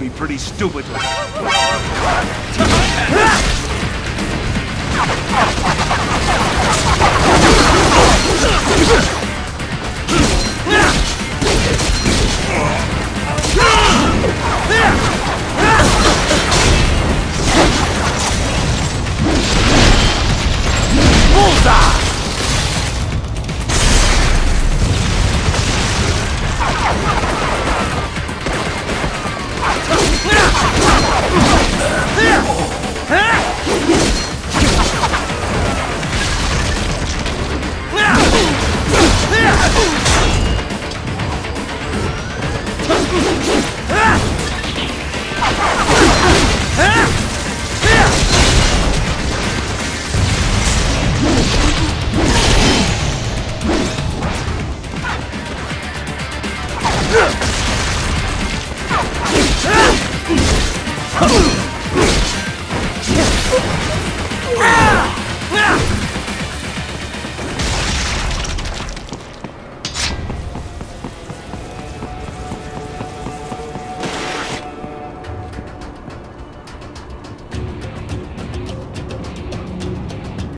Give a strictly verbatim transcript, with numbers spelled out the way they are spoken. would be pretty stupid to... Bullseye! Oh!